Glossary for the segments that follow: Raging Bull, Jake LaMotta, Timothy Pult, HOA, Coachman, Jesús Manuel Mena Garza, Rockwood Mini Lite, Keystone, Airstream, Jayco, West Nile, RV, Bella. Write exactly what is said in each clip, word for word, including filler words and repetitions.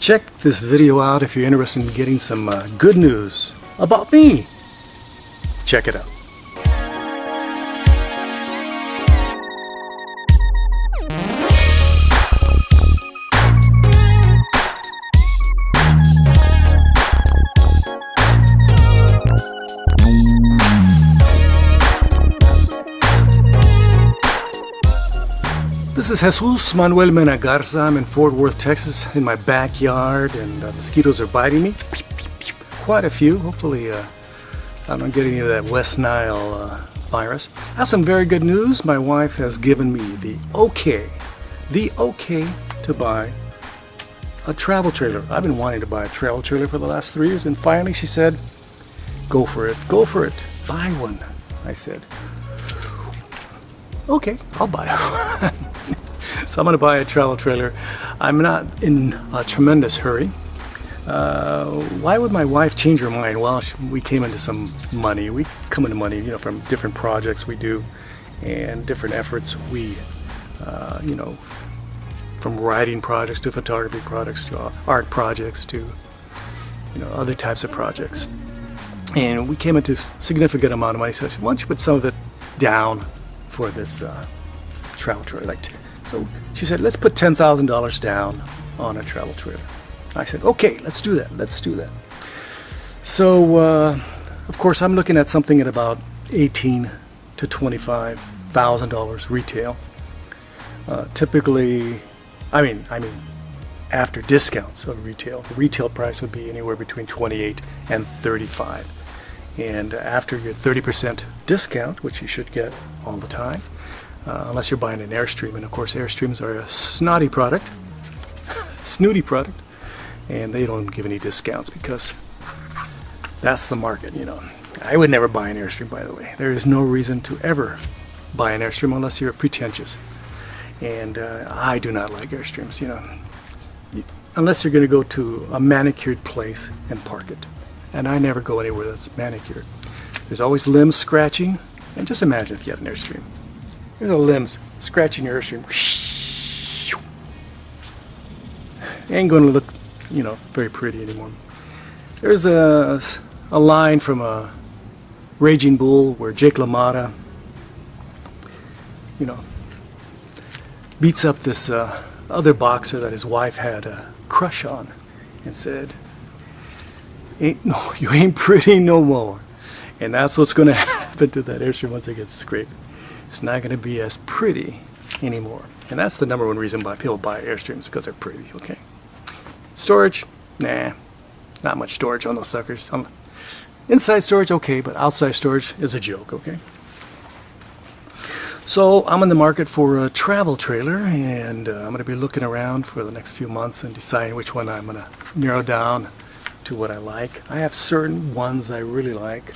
Check this video out if you're interested in getting some uh, good news about me. Check it out. This is Jesús Manuel Mena Garza. I'm in Fort Worth, Texas, in my backyard, and uh, mosquitoes are biting me. Quite a few. Hopefully uh, I don't get any of that West Nile uh, virus. I have some very good news. My wife has given me the okay, the okay to buy a travel trailer. I've been wanting to buy a travel trailer for the last three years, and finally she said, go for it, go for it, buy one. I said, okay, I'll buy one. So I'm going to buy a travel trailer. I'm not in a tremendous hurry. Uh, why would my wife change her mind? Well, she, we came into some money. We come into money, you know, from different projects we do and different efforts we, uh, you know, from writing projects to photography projects to art projects to, you know, other types of projects. And we came into a significant amount of money. So I said, why don't you put some of it down for this uh, travel trailer? Like So she said, let's put ten thousand dollars down on a travel trailer. I said, okay, let's do that, let's do that. So, uh, of course, I'm looking at something at about eighteen to twenty-five thousand dollars retail. Uh, typically, I mean, I mean, after discounts of retail, the retail price would be anywhere between twenty-eight and thirty-five. And after your thirty percent discount, which you should get all the time, Uh, unless you're buying an Airstream, and of course Airstreams are a snotty product, snooty product, and they don't give any discounts because that's the market, you know. I would never buy an Airstream, by the way. There is no reason to ever buy an Airstream unless you're pretentious, and uh, I do not like Airstreams, you know, unless you're going to go to a manicured place and park it, and I never go anywhere that's manicured. There's always limbs scratching, and just imagine if you had an Airstream. There's no limbs scratching your Airstream. Ain't going to look, you know, very pretty anymore. There's a, a line from a Raging Bull where Jake LaMotta, you know, beats up this uh, other boxer that his wife had a crush on and said, "Ain't no, you ain't pretty no more." And that's what's going to happen to that Airstream once it gets scraped. It's not going to be as pretty anymore. And that's the number one reason why people buy Airstreams, because they're pretty, okay? Storage? Nah. Not much storage on those suckers. Um, inside storage, okay, but outside storage is a joke, okay? So I'm in the market for a travel trailer, and uh, I'm going to be looking around for the next few months and deciding which one I'm going to narrow down to what I like. I have certain ones I really like.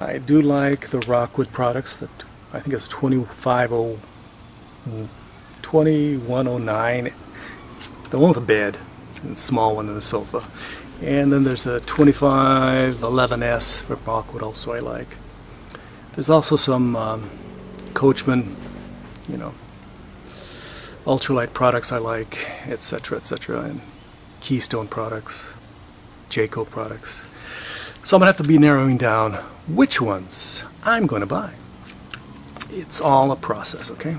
I do like the Rockwood products that I think it's twenty-five oh, twenty-one oh nine, the one with a bed, and the small one and the sofa. And then there's a twenty-five eleven S for Rockwood also I like. There's also some um, Coachman, you know, ultralight products I like, et cetera, et cetera, and Keystone products, Jayco products. So I'm gonna have to be narrowing down which ones I'm gonna buy. It's all a process, okay?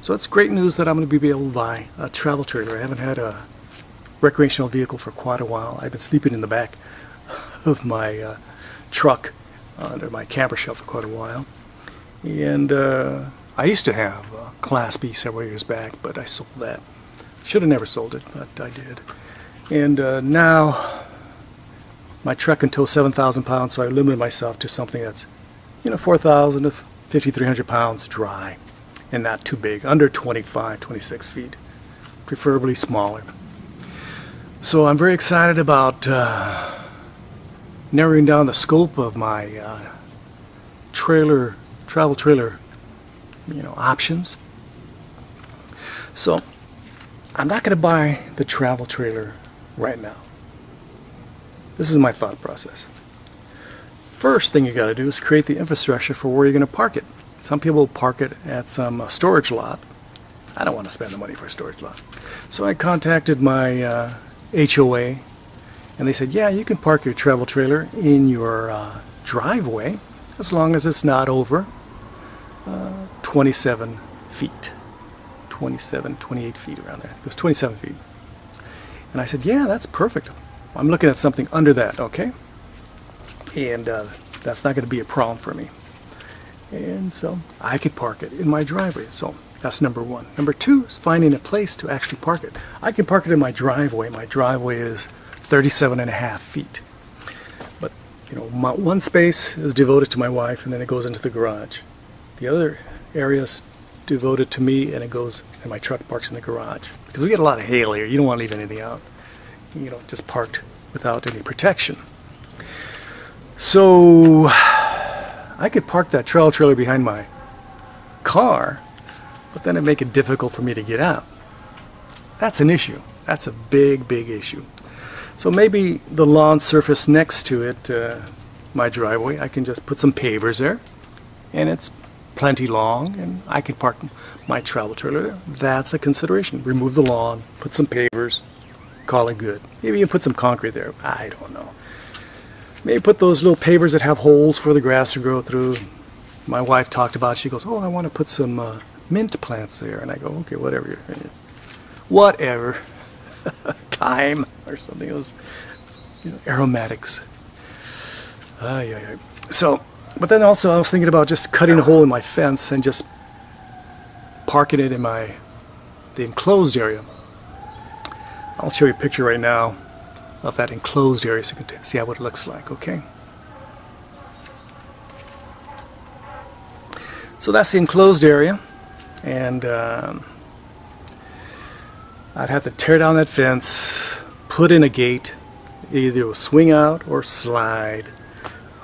So it's great news that I'm going to be able to buy a travel trailer. I haven't had a recreational vehicle for quite a while. I've been sleeping in the back of my uh, truck uh, under my camper shell for quite a while. And uh, I used to have a Class B several years back, but I sold that. Should have never sold it, but I did. And uh, now my truck can tow seven thousand pounds, so I limited myself to something that's, you know, four thousand to fifty-three hundred pounds dry, and not too big, under twenty-five, twenty-six feet, preferably smaller. So I'm very excited about uh, narrowing down the scope of my uh, trailer, travel trailer, you know, options. So I'm not going to buy the travel trailer right now. This is my thought process. First thing you got to do is create the infrastructure for where you're going to park it. Some people park it at some uh, storage lot. I don't want to spend the money for a storage lot. So I contacted my uh, H O A, and they said, yeah, you can park your travel trailer in your uh, driveway as long as it's not over uh, twenty-seven feet, twenty-seven, twenty-eight feet around there. It was twenty-seven feet. And I said, yeah, that's perfect. I'm looking at something under that, okay? And uh, that's not going to be a problem for me. And so I could park it in my driveway. So that's number one. Number two is finding a place to actually park it. I can park it in my driveway. My driveway is thirty-seven and a half feet. But, you know, my one space is devoted to my wife, and then it goes into the garage. The other area is devoted to me, and it goes, and my truck parks in the garage. Because we get a lot of hail here. You don't want to leave anything out. You know, just parked without any protection. So I could park that trail trailer behind my car, but then it'd make it difficult for me to get out. That's an issue. That's a big, big issue. So maybe the lawn surface next to it, uh, my driveway, I can just put some pavers there, and it's plenty long, and I can park my travel trailer there. That's a consideration. Remove the lawn, put some pavers, call it good. Maybe you put some concrete there. I don't know. Maybe put those little pavers that have holes for the grass to grow through. My wife talked about it. She goes, oh, I want to put some uh, mint plants there. And I go, okay, whatever. Whatever. Thyme or something else. You know, aromatics. Ay, ay, ay. So, but then also I was thinking about just cutting a hole in my fence and just parking it in my, the enclosed area. I'll show you a picture right now of that enclosed area so you can see how it looks like, okay? So that's the enclosed area, and um, I'd have to tear down that fence, put in a gate, either swing out or slide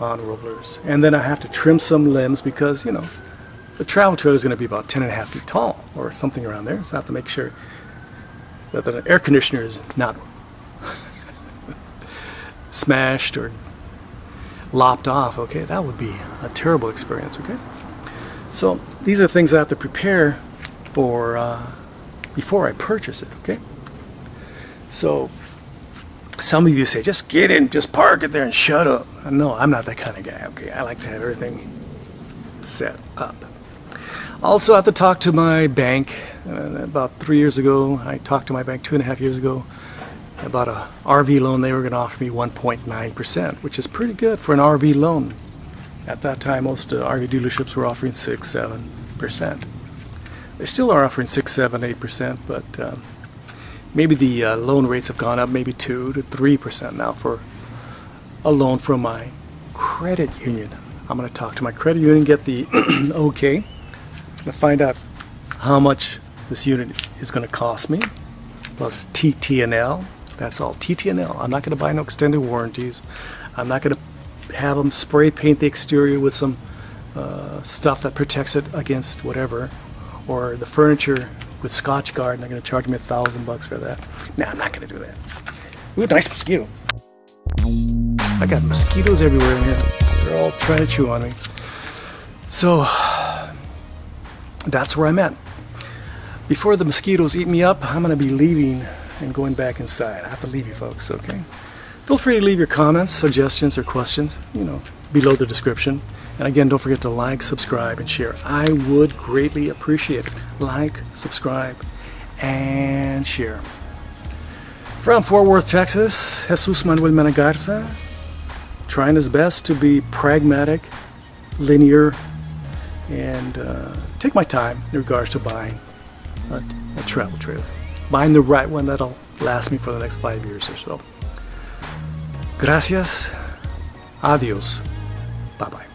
on rollers, and then I have to trim some limbs because, you know, the travel trailer is going to be about ten and a half feet tall or something around there, so I have to make sure that the air conditioner is not smashed or lopped off, okay? That would be a terrible experience, okay? So these are things I have to prepare for uh, before I purchase it, okay? So some of you say, just get in, just park it there and shut up. No, I'm not that kind of guy, okay? I like to have everything set up. Also, I have to talk to my bank. Uh, about three years ago, I talked to my bank two and a half years ago about a R V loan. They were going to offer me one point nine percent, which is pretty good for an R V loan. At that time, most uh, R V dealerships were offering six, seven percent. They still are offering six, seven, eight percent, but um, maybe the uh, loan rates have gone up, maybe two to three percent now for a loan from my credit union. I'm going to talk to my credit union, get the okay. To find out how much this unit is going to cost me, plus T T and L. That's all, T T and L. I'm not going to buy no extended warranties. I'm not going to have them spray paint the exterior with some uh, stuff that protects it against whatever, or the furniture with Scotch Guard. They're going to charge me a thousand bucks for that. Nah, I'm not going to do that. Ooh, nice mosquito. I got mosquitoes everywhere in here. They're all trying to chew on me. So that's where I'm at. Before the mosquitoes eat me up, I'm going to be leaving and going back inside. I have to leave you folks, okay? Feel free to leave your comments, suggestions, or questions, you know, below the description. And again, don't forget to like, subscribe, and share. I would greatly appreciate it. Like, subscribe, and share. From Fort Worth, Texas, Jesús Manuel Mena Garza, trying his best to be pragmatic, linear, and uh, take my time in regards to buying a, a travel trailer. Buying the right one that'll last me for the next five years or so. Gracias. Adios. Bye-bye.